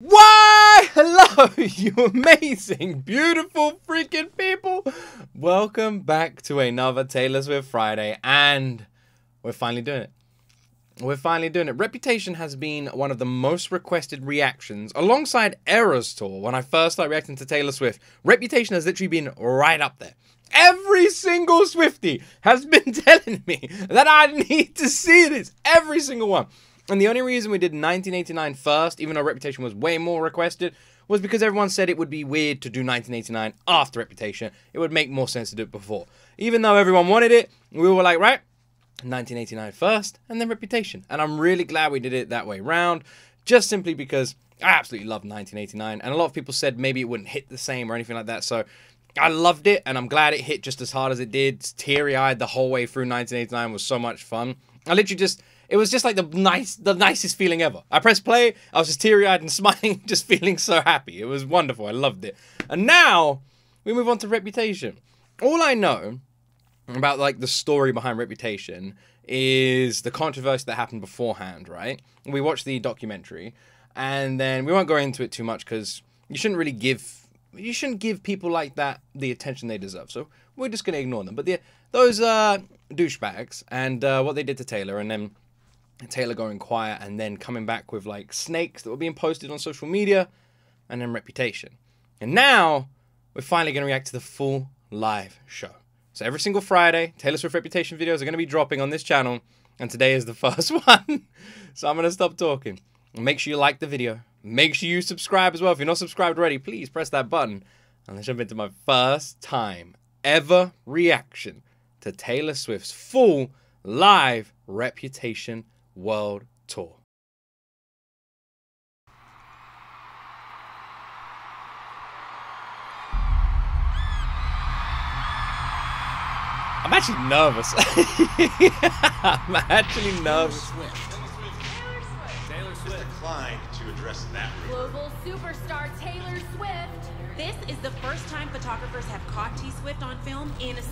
Why, hello, you amazing, beautiful freaking people. Welcome back to another Taylor Swift Friday, and we're finally doing it. We're finally doing it. Reputation has been one of the most requested reactions alongside Eras Tour. When I first started reacting to Taylor Swift, Reputation has literally been right up there. Every single Swiftie has been telling me that I need to see this. Every single one. And the only reason we did 1989 first, even though Reputation was way more requested, was because everyone said it would be weird to do 1989 after Reputation. It would make more sense to do it before. Even though everyone wanted it, we were like, right, 1989 first, and then Reputation. And I'm really glad we did it that way round, just simply because I absolutely loved 1989. And a lot of people said maybe it wouldn't hit the same or anything like that, so I loved it, and I'm glad it hit just as hard as it did. Teary-eyed the whole way through 1989 was so much fun. I literally just... it was just like the nicest feeling ever. I pressed play, I was just teary-eyed and smiling, just feeling so happy. It was wonderful, I loved it. And now, we move on to Reputation. All I know about, like, the story behind Reputation is the controversy that happened beforehand, right? We watched the documentary, and then we won't go into it too much, because you shouldn't really give... you shouldn't give people like that the attention they deserve. So we're just going to ignore them. But those douchebags and what they did to Taylor, and then Taylor going quiet and then coming back with like snakes that were being posted on social media, and then Reputation. And now we're finally going to react to the full live show. So every single Friday, Taylor Swift Reputation videos are going to be dropping on this channel, and today is the first one. So I'm going to stop talking. Make sure you like the video. Make sure you subscribe as well. If you're not subscribed already, please press that button. And let's jump into my first time ever reaction to Taylor Swift's full live Reputation World Tour. I'm actually nervous. I'm actually nervous. Taylor Swift declined to address that rumor. Global superstar Taylor Swift. This is the first time photographers have caught T. Swift on film in 6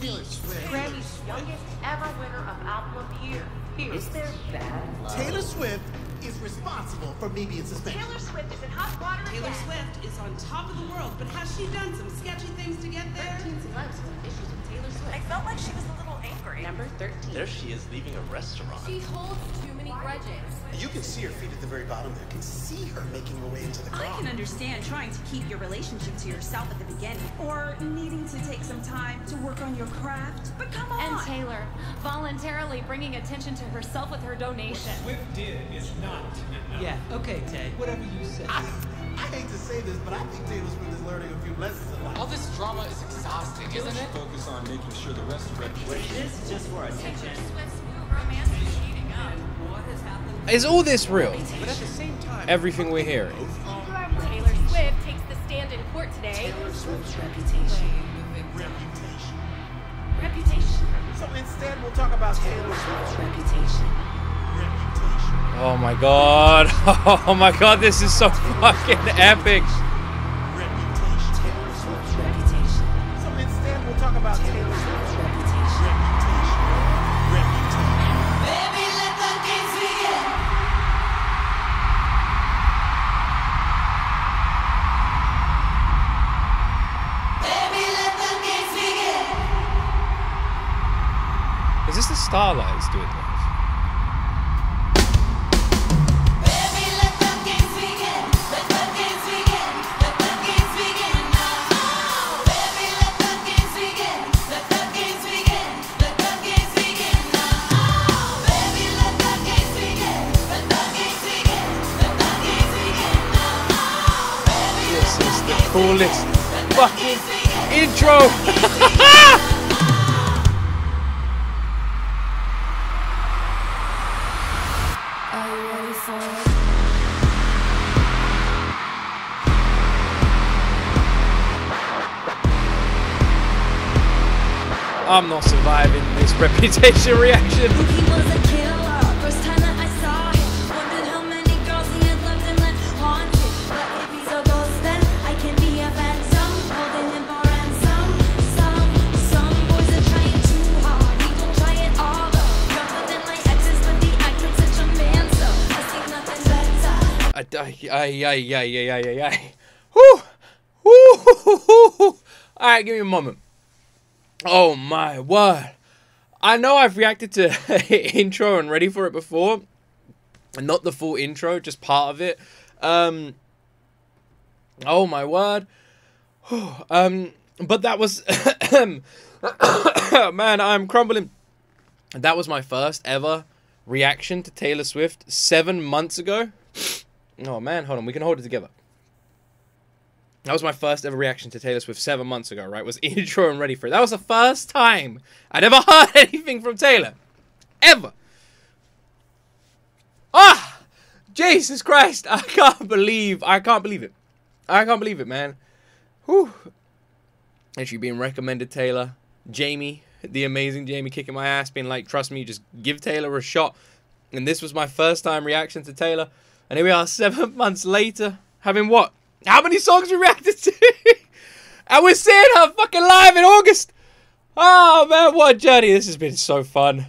weeks. Grammy's youngest ever winner of Album of the Year. Is there bad love? Taylor Swift is responsible for me being suspended. Taylor Swift is in hot water again. Taylor Swift is on top of the world, but has she done some sketchy things to get there? 13 survivors have issues with Taylor Swift. I felt like she was a little angry. Number 13. There she is leaving a restaurant. She holds too many grudges. You can see her feet at the very bottom there. You can see her making her way into the crowd. I can understand trying to keep your relationship to yourself at the beginning, or needing to take some time to work on your craft, but come on. And Taylor voluntarily bringing attention to herself with her donation. What Swift did is not enough. Yeah, okay, Tay, whatever you say. I hate to say this, but I think Taylor Swift is learning a few lessons in life. All this drama is exhausting, isn't it? Focus on making sure the rest of Reputation is just for attention. Swift's new romance is heating up. What has happened? Is all this real? But at the same time, everything we're hearing. Taylor Swift takes the stand in court today. Taylor Swift's reputation. So instead, we'll talk about Taylor Swift's reputation. Oh my god. Oh my god, this is so fucking epic. Taylor Swift's reputation. So instead, we'll talk about Taylor Swift's reputation. Baby, let the gates begin. Baby, let the gates begin. Is this the Starlights doing this? Coolest fucking intro. Are you ready for it? I'm not surviving this Reputation reaction. He was a killer. First time that I saw him, wondered how many girls he had loved and left haunted. All right, give me a moment. Oh my word. I know I've reacted to intro and Ready For It before. Not the full intro, just part of it. Oh my word. But that was... man, I'm crumbling. That was my first ever reaction to Taylor Swift 7 months ago. Oh man, hold on, we can hold it together. That was my first ever reaction to Taylor Swift 7 months ago, right? Was intro and Ready For It. That was the first time I'd ever heard anything from Taylor. Ever. Ah! Jesus Christ, I can't believe it. I can't believe it, man. Whew. Actually being recommended Taylor. Jamie, the amazing Jamie, kicking my ass, being like, trust me, just give Taylor a shot. And this was my first time reaction to Taylor. And here we are 7 months later, having what? How many songs we reacted to? And we're seeing her fucking live in August. Oh man, what a journey. This has been so fun.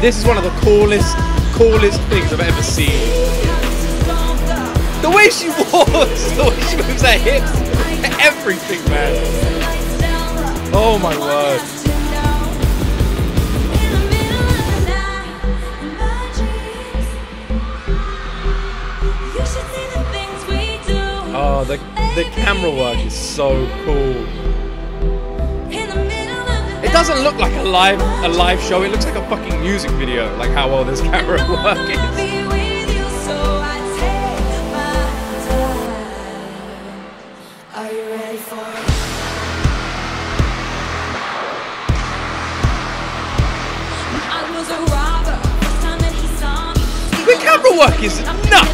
This is one of the coolest things I've ever seen. The way she walks, the way she moves her hips, everything, man. Oh my word. Oh, the camera work is so cool. It doesn't look like a live show. It looks like a fucking music video. Like how well this camera work is. The camera work is nuts.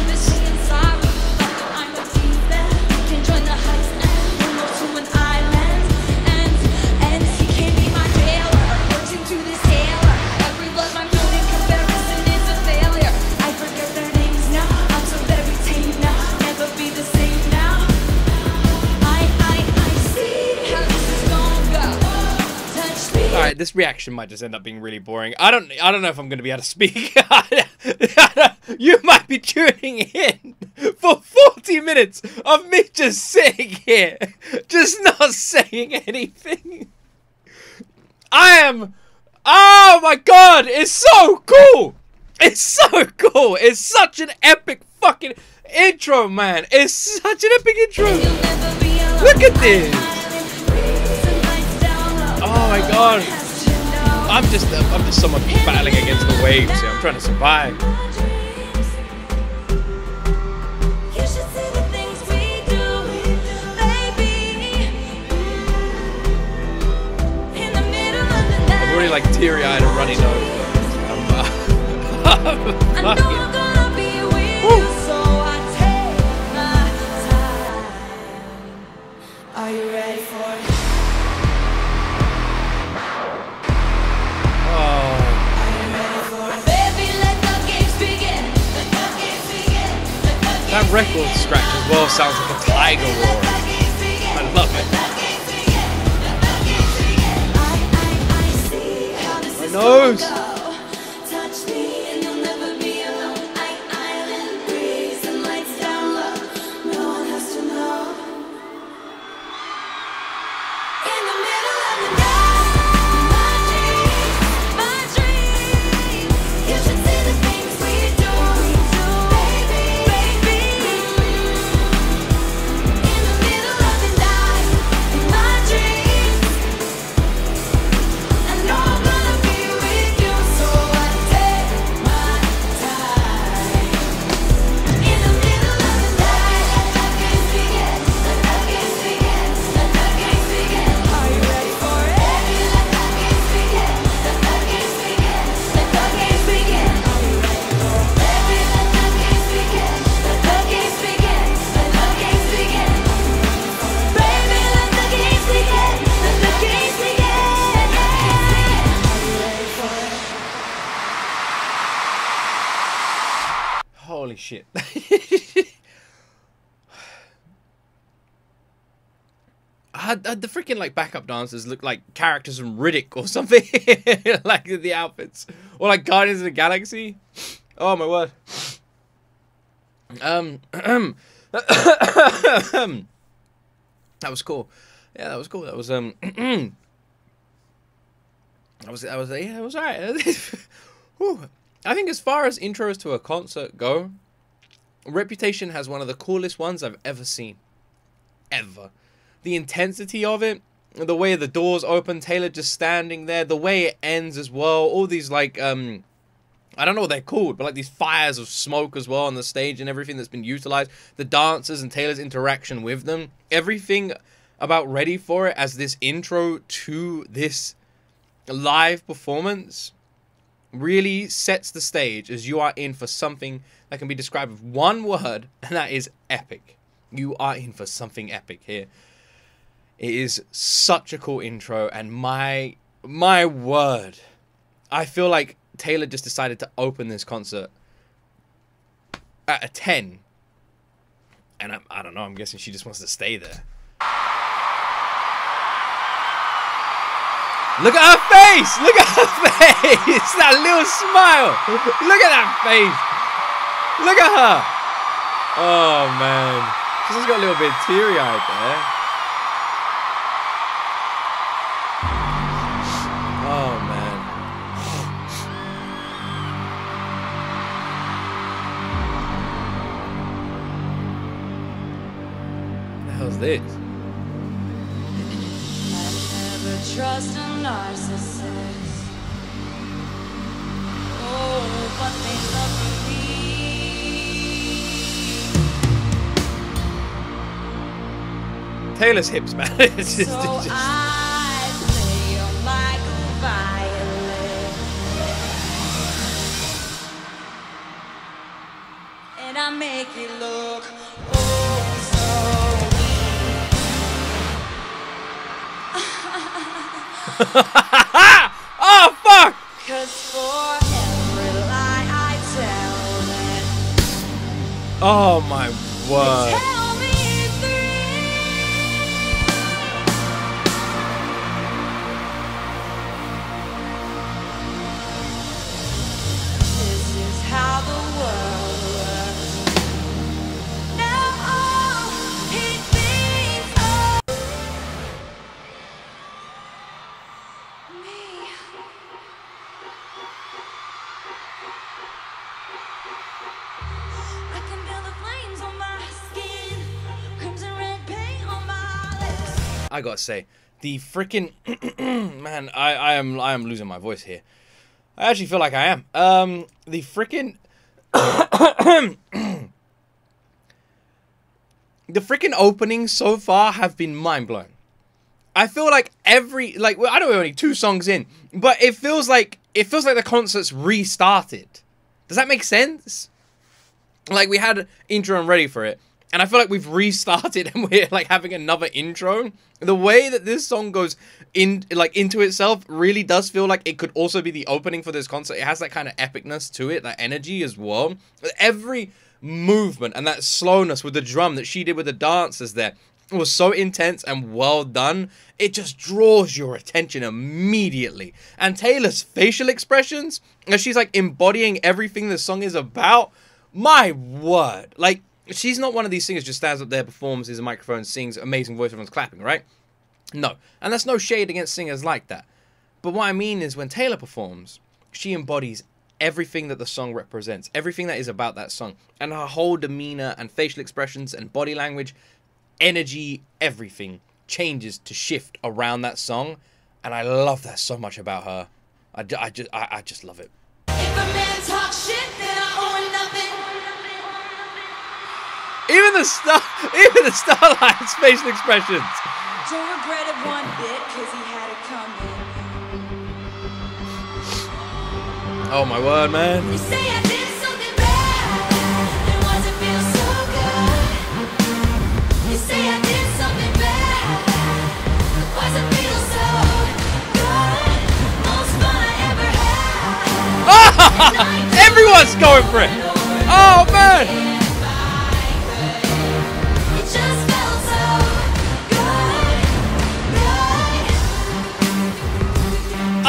This reaction might just end up being really boring. I don't know if I'm going to be able to speak. You might be tuning in for 40 minutes of me just sitting here, just not saying anything. Oh my God, it's so cool. It's so cool. It's such an epic fucking intro, man. It's such an epic intro. Look at this. Oh my God. I'm just someone battling against the waves here. I'm trying to survive. I'm really like teary-eyed and runny-nosed. Are you ready for it? That record scratch as well sounds like a tiger roar. I love it. My nose. Holy shit. The freaking like backup dancers look like characters from Riddick or something. Like the outfits. Or like Guardians of the Galaxy. Oh my word. That was cool. Yeah, that was cool. That was yeah, it was alright. I think as far as intros to a concert go, Reputation has one of the coolest ones I've ever seen. Ever. The intensity of it, the way the doors open, Taylor just standing there, the way it ends as well, all these like I don't know what they're called, but like these fires of smoke as well on the stage and everything that's been utilized, the dancers and Taylor's interaction with them, everything about Ready For It as this intro to this live performance really sets the stage as you are in for something that can be described with one word, and that is epic. You are in for something epic here. It is such a cool intro, and my word, I feel like Taylor just decided to open this concert at a 10, and I don't know, I'm guessing she just wants to stay there. Look at her face! Look at her face! That little smile! Look at that face! Look at her! Oh, man. She's just got a little bit teary-eyed there. Oh, man. What the hell's this? I never trust a narcissist. Oh, but they love me. Taylor's hips, man. It's just, it's just... I play your Michael violin, and I make it look oh so weak. Oh fuck! 'Cause for every lie I tell them, oh my word. I gotta say, the freaking man, I am losing my voice here. I actually feel like I am. The freaking the freaking openings so far have been mind blowing. I feel like every well, I don't know, only 2 songs in, but it feels like the concert's restarted. Does that make sense? Like, we had intro and Ready For It, and I feel like we've restarted and we're like having another intro. The way that this song goes in, like, into itself really does feel like it could also be the opening for this concert. It has that kind of epicness to it, that energy as well. Every movement and that slowness with the drum that she did with the dancers there was so intense and well done. It just draws your attention immediately. And Taylor's facial expressions, as she's like embodying everything the song is about, my word. Like, she's not one of these singers who just stands up there, performs, is a microphone, sings, amazing voice, everyone's clapping, right? No. And that's no shade against singers like that. But what I mean is, when Taylor performs, she embodies everything that the song represents, everything that is about that song. And her whole demeanor and facial expressions and body language, energy, everything changes to shift around that song. And I love that so much about her. I just love it. If a man talks shit, then I own nothing. Even the Starlight's facial expressions. Don't regret it one bit, 'cause he had it coming. Oh my word, man. You say I did something bad, it wasn't feel so good. You say I did something bad, it wasn't feel so good. Most fun I ever had. Oh, everyone's going for it. Oh man.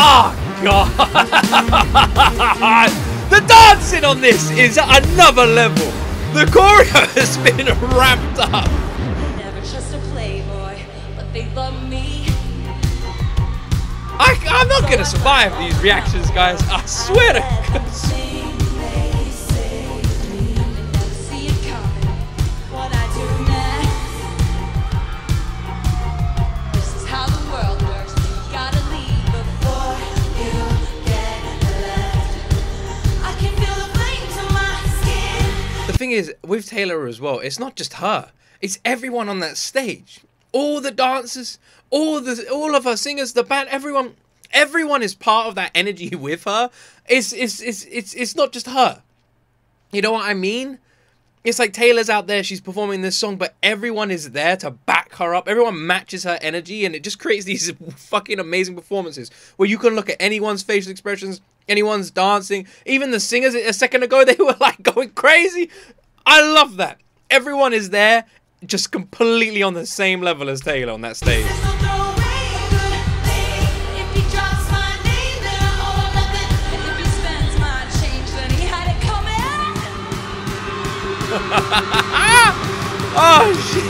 Oh, God. The dancing on this is at another level. The choreo has been ramped up. Never trust a playboy, but they love me. I'm not gonna survive these reactions, guys. I swear to God. Thing is, with Taylor as well, it's not just her, it's everyone on that stage, all the dancers, all of her singers, the band, everyone is part of that energy with her. It's not just her, you know what I mean? It's like Taylor's out there, she's performing this song, but everyone is there to back her up, everyone matches her energy, and it just creates these fucking amazing performances where you can look at anyone's facial expressions, anyone's dancing, even the singers a second ago, they were like going crazy. I love that. Everyone is there just completely on the same level as Taylor on that stage. Oh shit.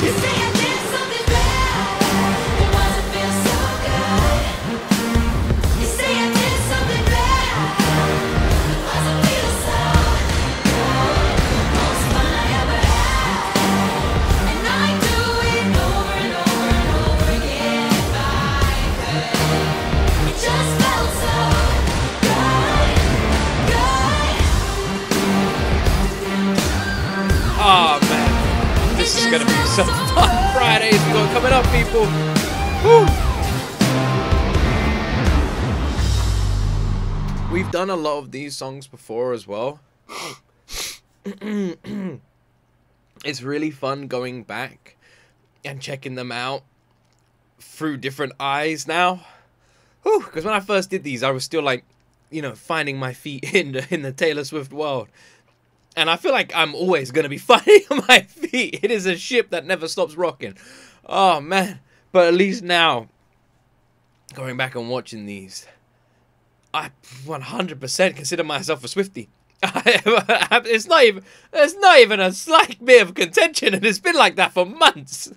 This is going to be some fun Fridays we've got coming up, people. Woo. We've done a lot of these songs before as well. It's really fun going back and checking them out through different eyes now. Because when I first did these, I was still like, you know, finding my feet in the Taylor Swift world. And I feel like I'm always going to be fighting on my feet. It is a ship that never stops rocking. Oh, man. But at least now, going back and watching these, I 100% consider myself a Swiftie. It's not even a slight bit of contention. And it's been like that for months.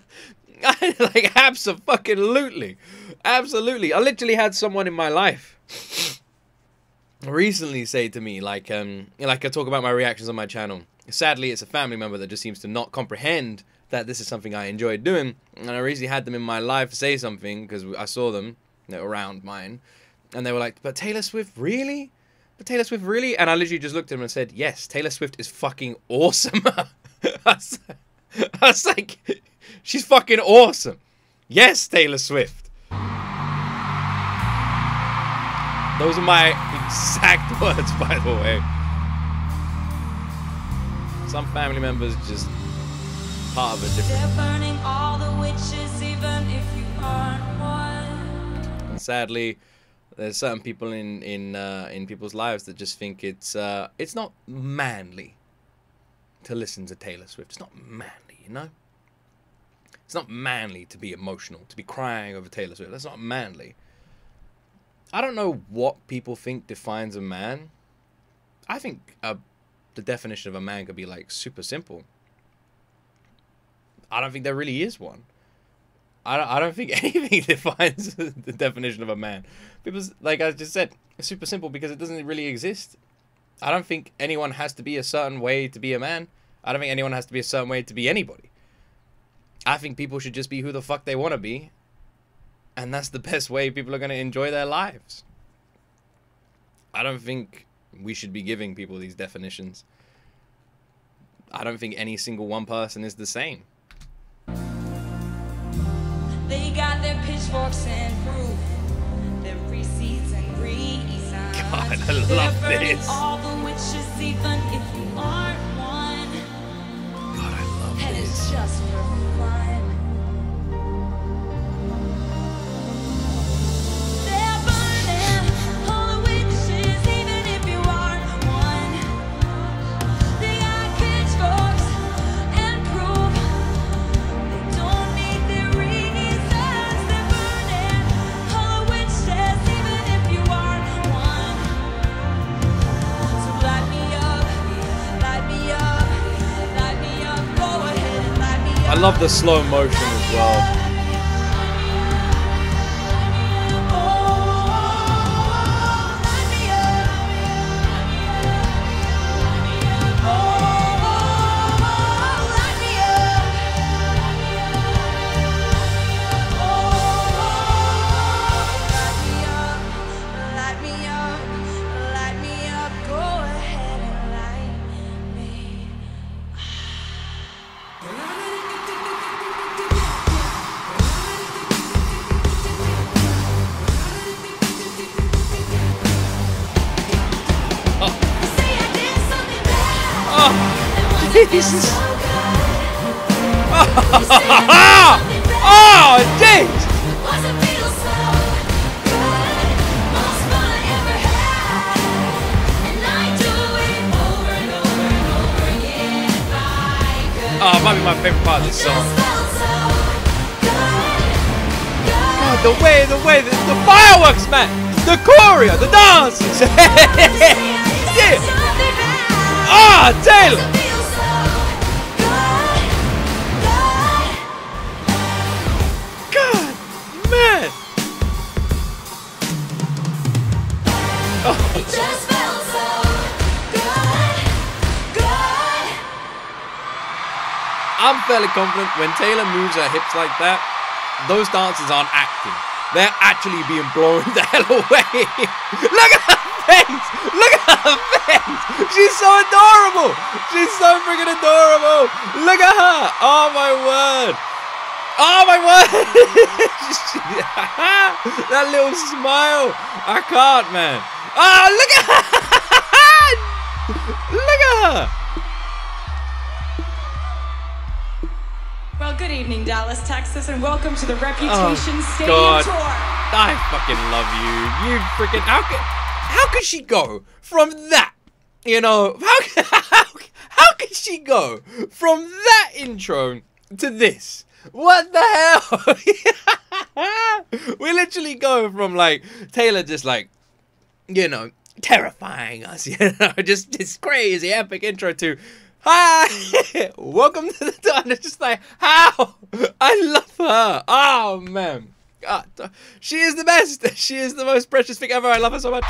Like, abso-fucking-lutely. Absolutely. I literally had someone in my life recently say to me, like I talk about my reactions on my channel. Sadly, it's a family member that just seems to not comprehend that this is something I enjoy doing. And I recently had them in my life say something, because I saw them, you know, around mine, and they were like, "But Taylor Swift, really? But Taylor Swift, really?" And I literally just looked at them and said, "Yes, Taylor Swift is fucking awesome." I was like, "She's fucking awesome. Yes, Taylor Swift." Those are my exact words, by the way. Some family members just part of a different. They're burning all the witches, even if you aren't one. And sadly, there's certain people in people's lives that just think it's not manly to listen to Taylor Swift. It's not manly, you know. It's not manly to be emotional, to be crying over Taylor Swift. That's not manly. I don't know what people think defines a man. I think the definition of a man could be like super simple. I don't think there really is one. I don't think anything defines the definition of a man. People's, like I just said, it's super simple because it doesn't really exist. I don't think anyone has to be a certain way to be a man. I don't think anyone has to be a certain way to be anybody. I think people should just be who the fuck they want to be. And that's the best way people are going to enjoy their lives. I don't think we should be giving people these definitions. I don't think any single one person is the same. They got their pitchforks and proof. Their receipts and grease. God, I love this. All the witches, even if you aren't one. God, I love this. And it's just for fun. I love the slow motion as well. Jesus. Oh, it did. Oh, it might be my favorite part of this song. God, the fireworks, man. The choreo, the dances. Yeah. Ah, oh, Taylor. I'm fairly confident when Taylor moves her hips like that, those dancers aren't acting. They're actually being blown the hell away. Look at her face! Look at her face! She's so adorable! She's so freaking adorable! Look at her! Oh my word! Oh my word! That little smile! I can't, man. Oh, look at her! Look at her! Well, good evening, Dallas, Texas, and welcome to the Reputation Stadium Tour. I fucking love you. You freaking... How could she go from that? You know, how could she go from that intro to this? What the hell? We literally go from, like, Taylor just, like, you know, terrifying us, you know, just this crazy epic intro to... Hi! Welcome to the tour. It's just like, how? I love her. Oh, man. God. She is the best. She is the most precious thing ever. I love her so much.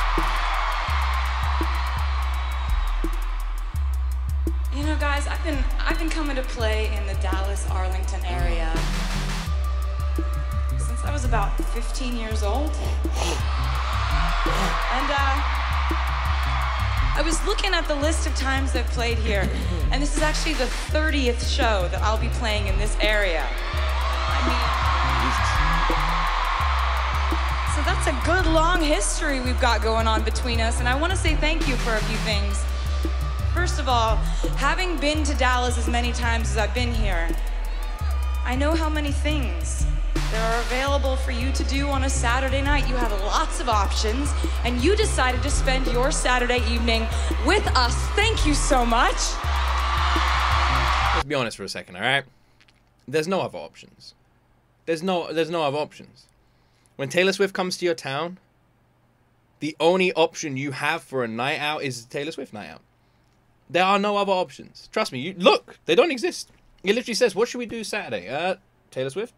You know, guys, I've been coming to play in the Dallas-Arlington area since I was about 15 years old. And, I was looking at the list of times I've played here, and this is actually the 30th show that I'll be playing in this area. I mean, so that's a good long history we've got going on between us, and I want to say thank you for a few things. First of all, having been to Dallas as many times as I've been here, I know how many things there are available for you to do on a Saturday night. You have lots of options, and you decided to spend your Saturday evening with us. Thank you so much. Let's be honest for a second, all right? There's no other options. There's no other options. When Taylor Swift comes to your town, the only option you have for a night out is Taylor Swift night out. There are no other options. Trust me. You look, they don't exist. It literally says, what should we do Saturday? Taylor Swift?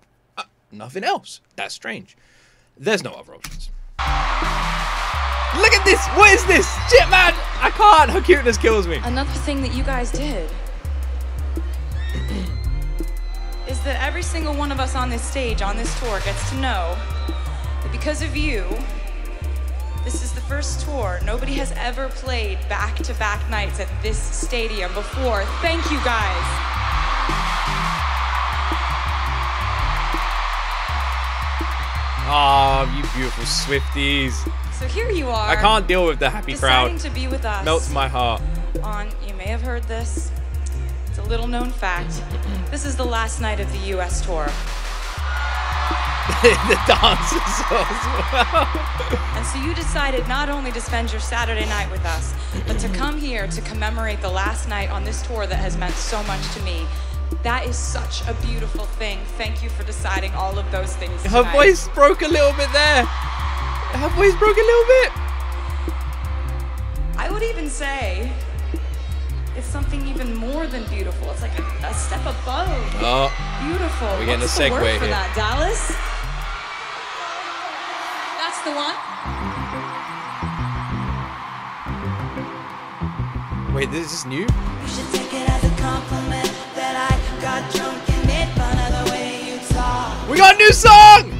Nothing else. That's strange. There's no other options. Look at this. What is this? Shit, man. I can't. Her cuteness kills me. Another thing that you guys did is that every single one of us on this stage, on this tour, gets to know that because of you, this is the first tour. Nobody has ever played back-to-back nights at this stadium before. Thank you, guys. Oh, you beautiful Swifties. So here you are. I can't deal with the happy crowd. Deciding to be with us. Melts my heart. You may have heard this. It's a little known fact. This is the last night of the U.S. tour. The dances as well. And so you decided not only to spend your Saturday night with us, but to come here to commemorate the last night on this tour that has meant so much to me. That is such a beautiful thing. Thank you for deciding all of those things tonight. Her voice broke a little bit there. Her voice broke a little bit. I would even say it's something even more than beautiful. It's like a step above. Oh, beautiful. We're getting What's a segue the word here. For that, Dallas? That's the one. Wait, this is new? You should take it as a compliment that I got drunk and made fun of the way you talk. We got a new song!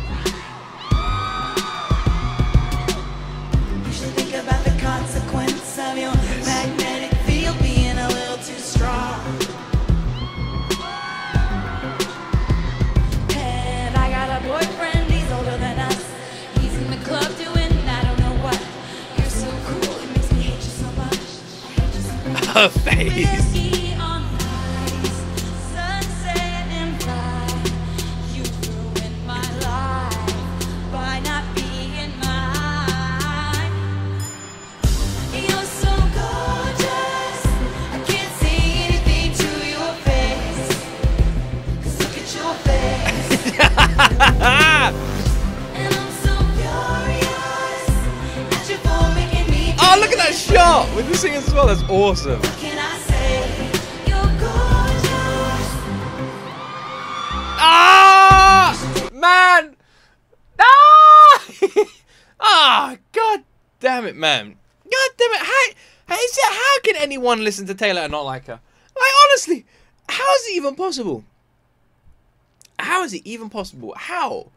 Her face. With the singers as well, that's awesome. What can I say? You're gorgeous. Ah, man. Ah, ah, god damn it, man. God damn it. How can anyone listen to Taylor and not like her? Like, honestly, how is it even possible? How is it even possible? How?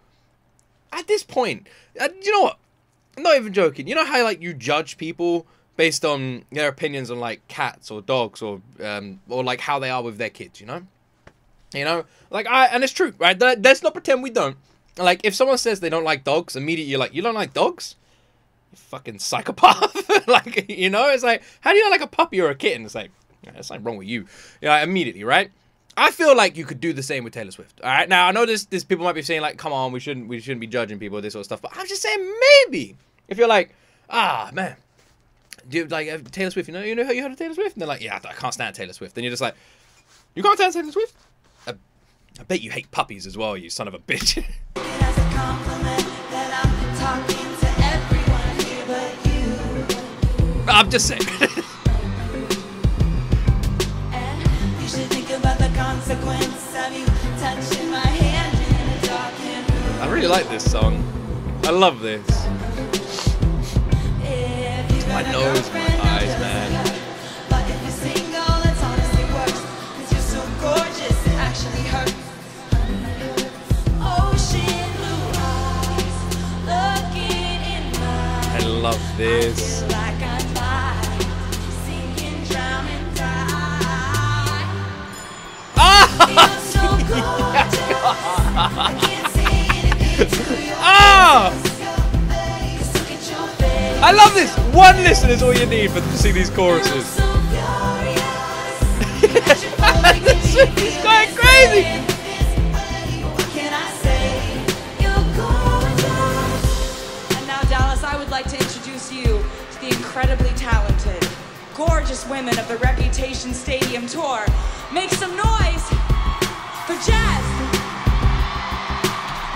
At this point, you know what? I'm not even joking. You know how, like, you judge people based on their opinions on, like, cats or dogs or like how they are with their kids, you know? You know? Like, and it's true, right? Let's not pretend we don't. Like, if someone says they don't like dogs, immediately you're like, you don't like dogs? You fucking psychopath. Like, you know? It's like, how do you not like a puppy or a kitten? It's like, there's something wrong with you. You know, immediately, right? I feel like you could do the same with Taylor Swift, all right? Now, I know this people might be saying, like, come on, we shouldn't be judging people, this sort of stuff. But I'm just saying, maybe. If you're like, ah, man. Dude, like, Taylor Swift, you know how you heard of Taylor Swift? And they're like, yeah, I can't stand Taylor Swift. And you're just like, you can't stand Taylor Swift? I bet you hate puppies as well, you son of a bitch. I'm just saying. And you should think about the consequence of you touching my hand in a darkened room. I really like this song. I love this. My nose, my eyes, man. But if you're single, it's honestly worse. Cause you're so gorgeous, it actually hurts. Ocean blue eyes, looking in mine. I love this. I feel like I might sink, drown, and die. Oh! I love this! One listen is all you need for to see these choruses. So this is going crazy! And now, Dallas, I would like to introduce you to the incredibly talented, gorgeous women of the Reputation Stadium Tour. Make some noise for Jazz!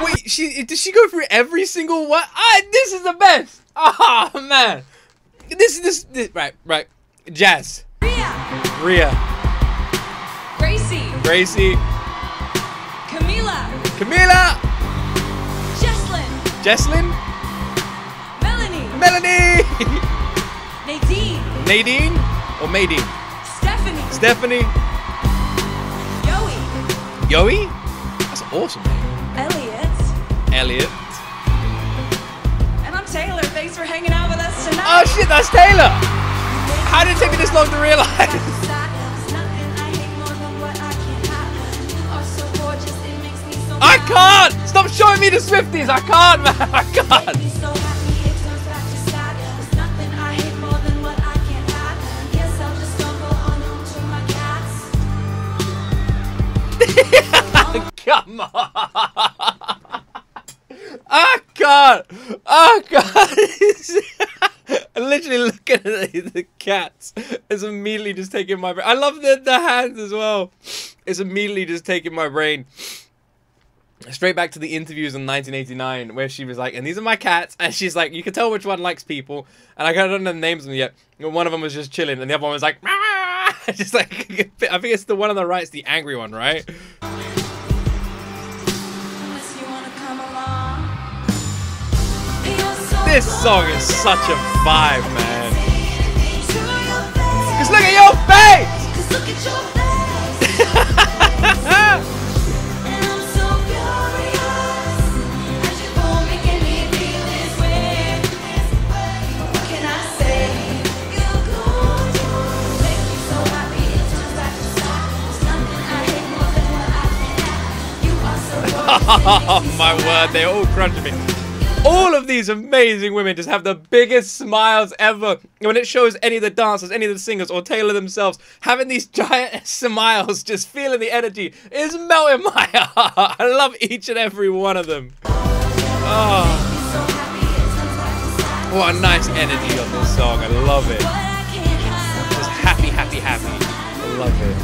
Wait, did she go through every single one? This is the best! Oh, man. This right. Jazz. Rhea. Gracie. Camila. Jesslyn. Melanie. Nadine. Or Maydeen. Stephanie. Yoey? That's an awesome name. Elliot. Taylor, thanks for hanging out with us tonight. Oh shit, that's Taylor. How did it take me this long to realize? I can't! Stop showing me the Swifties! I can't, man! I can't! Come on! I can't! Oh god! I'm literally looking at the cats. It's immediately just taking my brain. I love the hands as well. It's immediately just taking my brain. Straight back to the interviews in 1989 where she was like, and these are my cats. And she's like, you can tell which one likes people. And I don't know the names of them yet. One of them was just chilling and the other one was like, ah! Just like, I think it's the one on the right. It's the angry one, right? This song is such a vibe, man. Cause look at your face. Oh my word, they all crunching me. All of these amazing women just have the biggest smiles ever. And when it shows any of the dancers, any of the singers, or Taylor themselves, having these giant smiles, just feeling the energy, is melting my heart. I love each and every one of them. Oh. What a nice energy on this song. I love it. Just happy, happy, happy. I love it.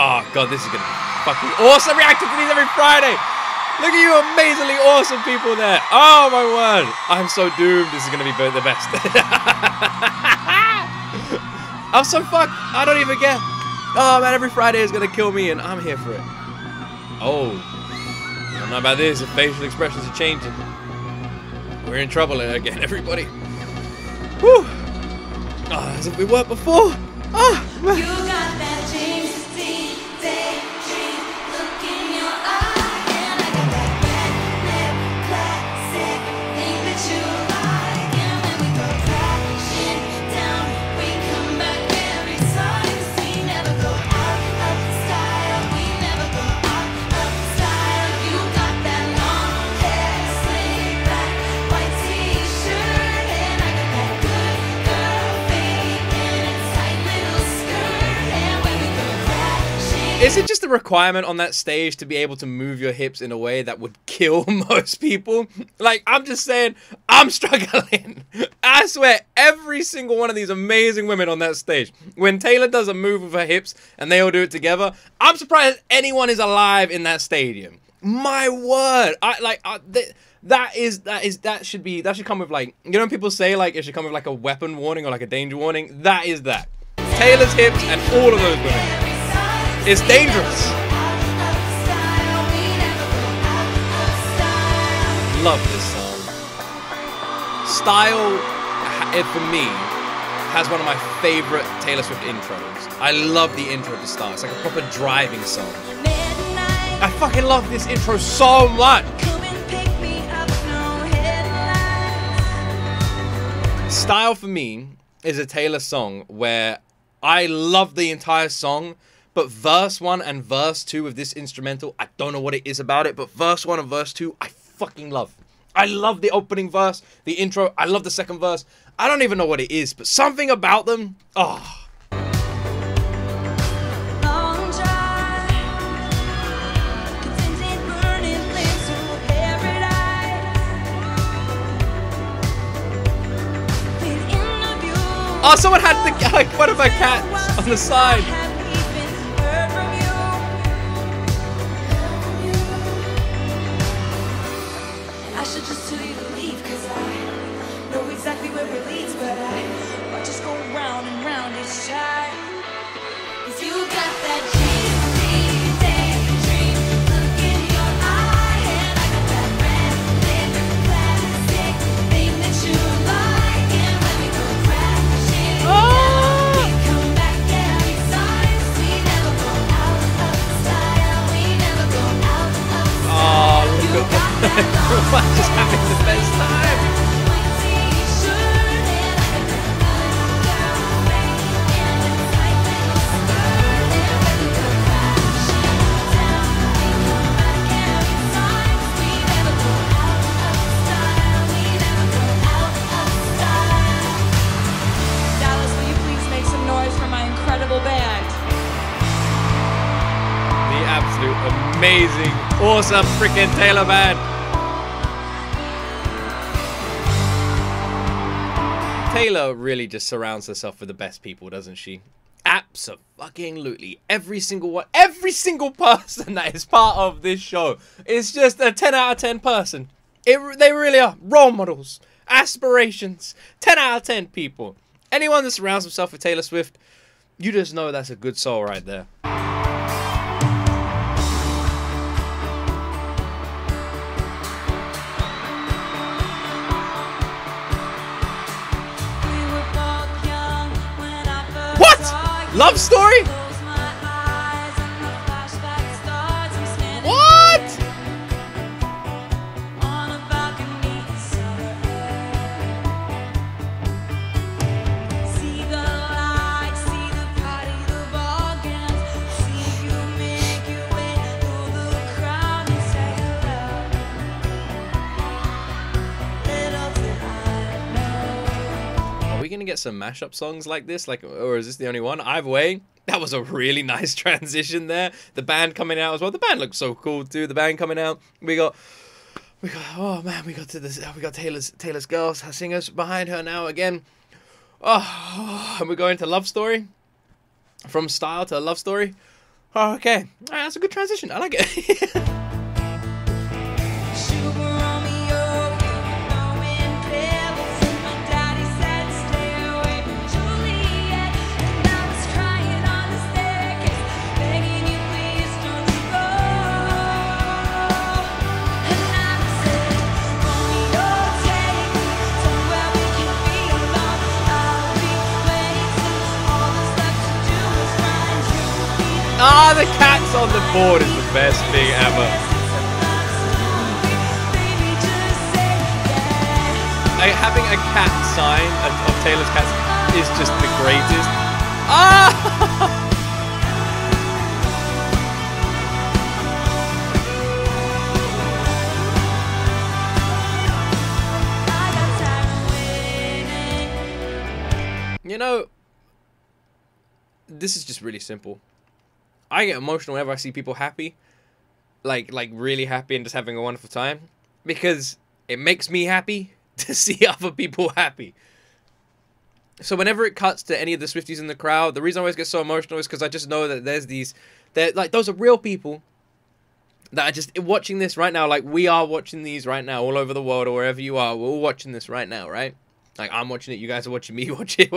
Oh, God, this is going to be fucking awesome. Reacting to these every Friday. Look at you amazingly awesome people there. Oh my word. I'm so doomed. This is going to be the best. I'm so fucked. I don't even get. Oh man, every Friday is going to kill me and I'm here for it. Oh. I don't know about this. The facial expressions are changing. We're in trouble again, everybody. Whew. Oh, as if we weren't before. Oh, man. You got that James Dean day. Is it just a requirement on that stage to be able to move your hips in a way that would kill most people? Like, I'm just saying, I'm struggling. I swear, every single one of these amazing women on that stage, when Taylor does a move with her hips and they all do it together, I'm surprised anyone is alive in that stadium. My word. That should come with, like, you know when people say, like, it should come with, like, a weapon warning or, like, a danger warning? That is that. Taylor's hips and all of those women. It's dangerous. Love this song. Style, for me, has one of my favorite Taylor Swift intros. I love the intro to Style. It's like a proper driving song. I fucking love this intro so much. Style, for me, is a Taylor song where I love the entire song. But verse 1 and verse 2 of this instrumental, I don't know what it is about it, but verse 1 and verse 2, I fucking love. I love the opening verse, the intro, I love the second verse. I don't even know what it is, but something about them, oh. Oh, someone had the, like, one of her cats on the side. Everyone's just having the best time. Dallas, will you please make some noise for my incredible band? The absolute amazing, awesome freaking Taylor band. Taylor really just surrounds herself with the best people, doesn't she? Abso-fucking-lutely. Every single one, every single person that is part of this show is just a 10 out of 10 person. They really are. Role models, aspirations, 10 out of 10 people. Anyone that surrounds himself with Taylor Swift, you just know that's a good soul right there. What? Love Story? Gonna get some mashup songs like this, or is this the only one? Either way, that was a really nice transition there. The band coming out as well. The band looks so cool too. The band coming out. We got. Oh man, we got to this. We got Taylor's girls, her singers behind her now again. Oh, and we're going to Love Story. From Style to Love Story. Oh, okay, all right, that's a good transition. I like it. Ah, the cats on the board is the best thing ever. Having a cat sign of Taylor's cats is just the greatest. Ah! You know, this is just really simple. I get emotional whenever I see people happy, like really happy and just having a wonderful time, because it makes me happy to see other people happy. So whenever it cuts to any of the Swifties in the crowd, the reason I always get so emotional is because I just know that there's these, those are real people that are just watching this right now. Like, we are watching these right now all over the world, or wherever you are, we're all watching this right now, right? Like, I'm watching it, you guys are watching me watch it,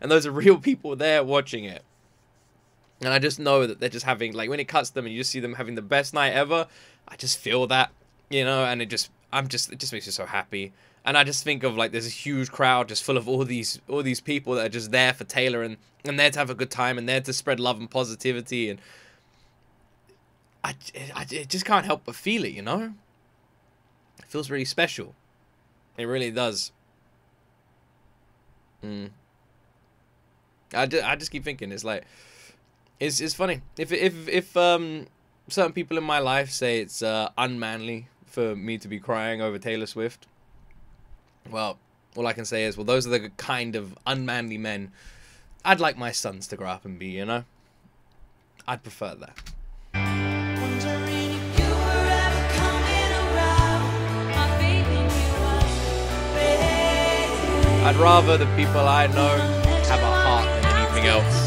and those are real people there watching it. And I just know that they're just having, like, when it cuts them and you just see them having the best night ever, I just feel that, you know, and it just makes me so happy. And I just think of, like, there's a huge crowd just full of all these people that are just there for Taylor and there to have a good time and there to spread love and positivity, and I just can't help but feel it, you know? It feels really special. It really does. I just keep thinking, it's like... It's funny if certain people in my life say it's unmanly for me to be crying over Taylor Swift. Well, all I can say is, well, those are the kind of unmanly men I'd like my sons to grow up and be, you know. I'd prefer that. I'd rather the people I know have a heart than anything else.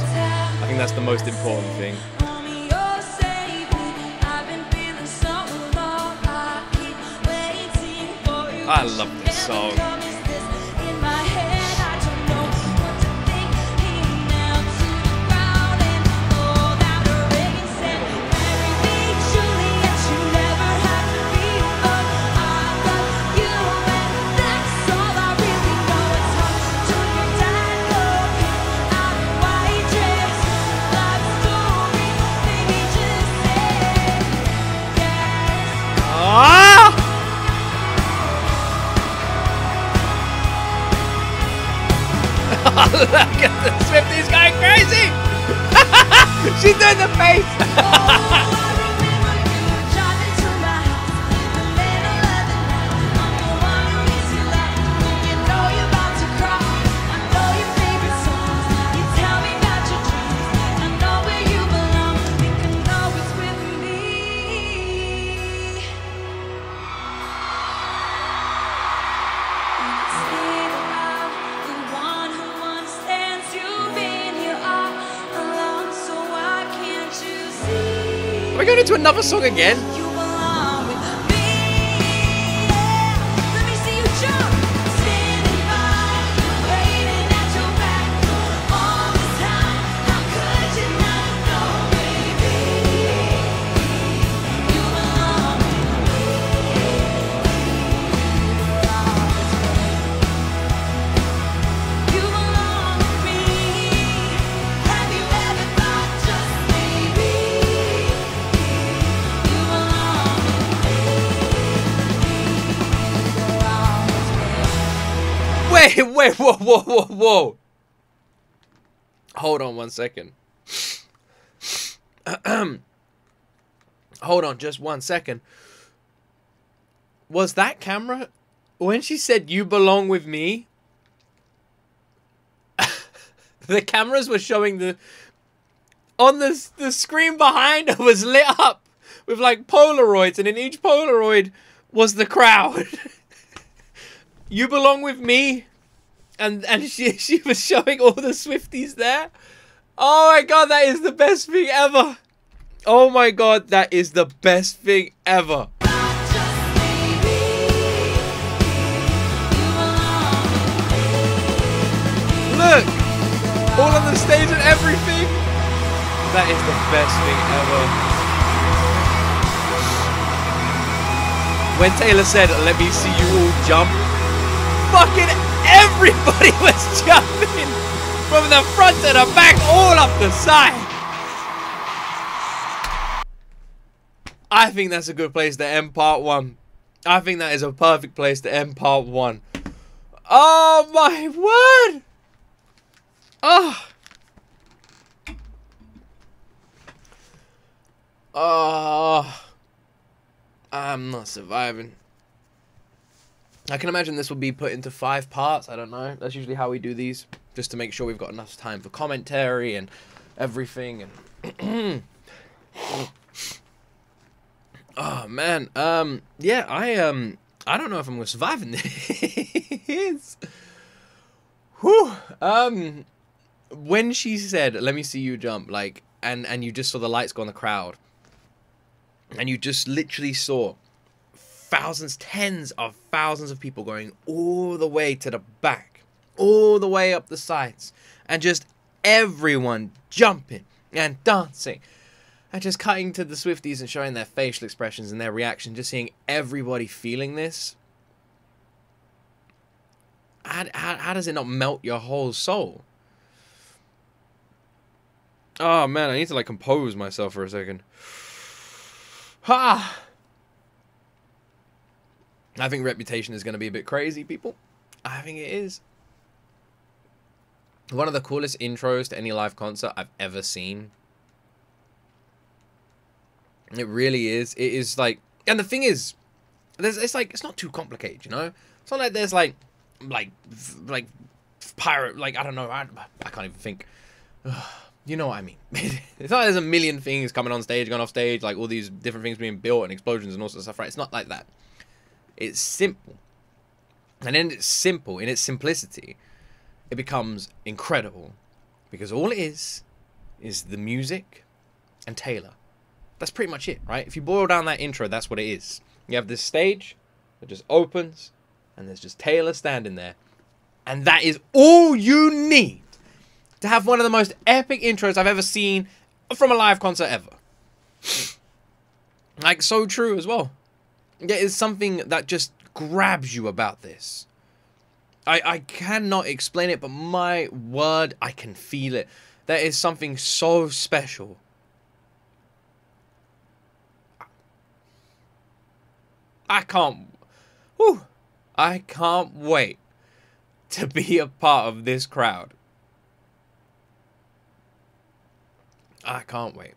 I think that's the most important thing. I love this song. Look at the Swifties going crazy! She's doing the face! Are we going into another song again? Wait, whoa. Hold on one second. Hold on just one second. Was that camera... When she said, you belong with me... the cameras were showing the... On the screen behind her was lit up with like Polaroids, and in each Polaroid was the crowd. You belong with me, and she was showing all the Swifties there. Oh my god, that is the best thing ever. Oh my god, that is the best thing ever. Look, all on the stage and everything. That is the best thing ever. When Taylor said, let me see you all jump, fucking everybody was jumping. From the front to the back, all up the side. I think that's a good place to end part one. I think that is a perfect place to end part one. Oh my word. Oh. Oh, I'm not surviving. I can imagine this will be put into 5 parts. I don't know. That's usually how we do these, just to make sure we've got enough time for commentary and everything. And oh man, yeah, I don't know if I'm gonna survive in this. Whew. When she said, "Let me see you jump," like, and you just saw the lights go on the crowd. And you just literally saw thousands, tens of thousands of people going all the way to the back, all the way up the sides, and just everyone jumping and dancing and just cutting to the Swifties and showing their facial expressions and their reaction, just seeing everybody feeling this. How does it not melt your whole soul? Oh man, I need to like compose myself for a second. Ha! I think Reputation is going to be a bit crazy, people. I think it is. One of the coolest intros to any live concert I've ever seen. It really is. It is like... And the thing is, it's like, it's not too complicated, you know? It's not like there's like pirate... Like, I don't know. I can't even think. Ugh. You know what I mean. It's not like there's a million things coming on stage, going off stage, like all these different things being built and explosions and all sorts of stuff, right? It's not like that. It's simple. And then it's simple. In its simplicity, it becomes incredible. Because all it is the music and Taylor. That's pretty much it, right? If you boil down that intro, that's what it is. You have this stage that just opens, and there's just Taylor standing there. And that is all you need to have one of the most epic intros I've ever seen from a live concert ever. Like, so true as well. Yeah, it's something that just grabs you about this. I cannot explain it, but my word, I can feel it. There is something so special. I can't... Whew, I can't wait to be a part of this crowd. I can't wait.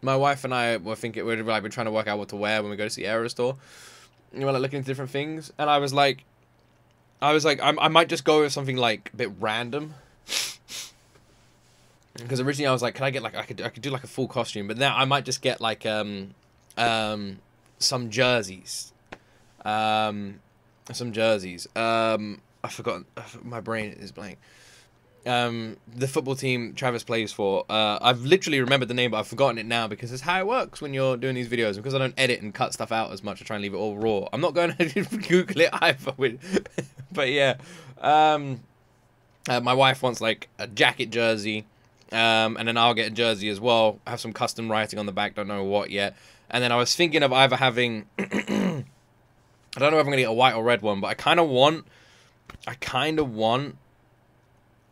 My wife and I were thinking, we'd like, been trying to work out what to wear when we go to see Eras Tour. And we were like looking into different things, and I was like, I might just go with something like a bit random. Because originally I was like, can I get like, I could do like a full costume, but now I might just get like some jerseys. I forgot, my brain is blank. The football team Travis plays for, I've literally remembered the name, but I've forgotten it now, because it's how it works when you're doing these videos. Because I don't edit and cut stuff out as much, I try and leave it all raw. I'm not going to Google it either. But yeah, my wife wants like a jacket jersey, and then I'll get a jersey as well. I have some custom writing on the back, don't know what yet. And then I was thinking of either having... I don't know if I'm going to get a white or red one, but I kind of want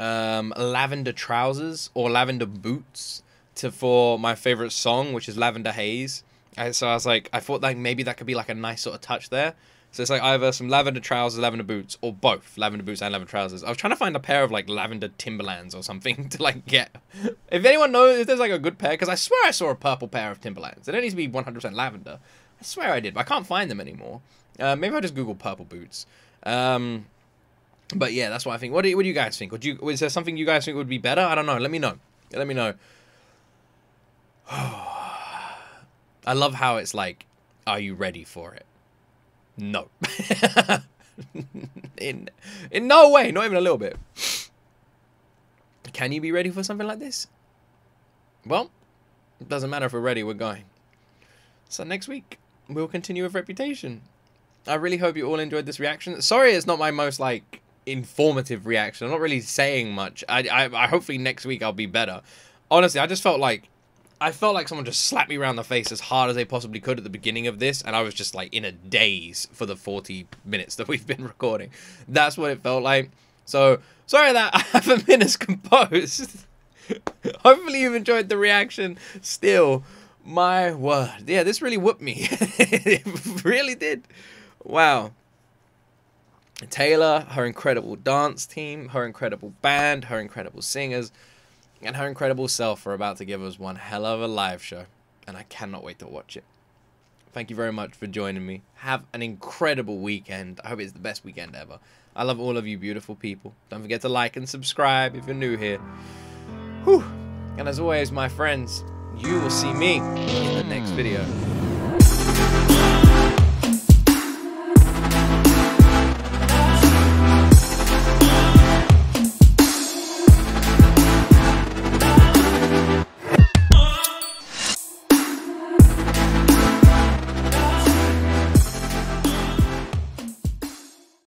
lavender trousers or lavender boots for my favorite song, which is Lavender Haze. So I was like, I thought like maybe that could be like a nice sort of touch there. So it's like either some lavender trousers, lavender boots, or both lavender boots and lavender trousers. I was trying to find a pair of like lavender Timberlands or something to like get. If anyone knows if there's like a good pair, because I swear I saw a purple pair of Timberlands. They don't need to be 100% lavender. I swear I did, but I can't find them anymore. Maybe I just Google purple boots. But yeah, that's what I think. What do you guys think? Is there something you guys think would be better? I don't know. Let me know. Let me know. I love how it's like, are you ready for it? No. in no way, not even a little bit. Can you be ready for something like this? Well, it doesn't matter if we're ready, we're going. So next week, we'll continue with Reputation. I really hope you all enjoyed this reaction. Sorry it's not my most, like, informative reaction. I'm not really saying much. I hopefully next week I'll be better. Honestly, I just felt like... I felt like someone just slapped me around the face as hard as they possibly could at the beginning of this, and I was just, like, in a daze for the 40 minutes that we've been recording. That's what it felt like. So, sorry that I haven't been as composed. Hopefully you've enjoyed the reaction still. My word. Yeah, this really whooped me. It really did. Wow. Taylor, her incredible dance team, her incredible band, her incredible singers, and her incredible self are about to give us one hell of a live show, and I cannot wait to watch it. Thank you very much for joining me. Have an incredible weekend. I hope it's the best weekend ever. I love all of you beautiful people. Don't forget to like and subscribe if you're new here. Whew. And as always, my friends, you will see me in the next video.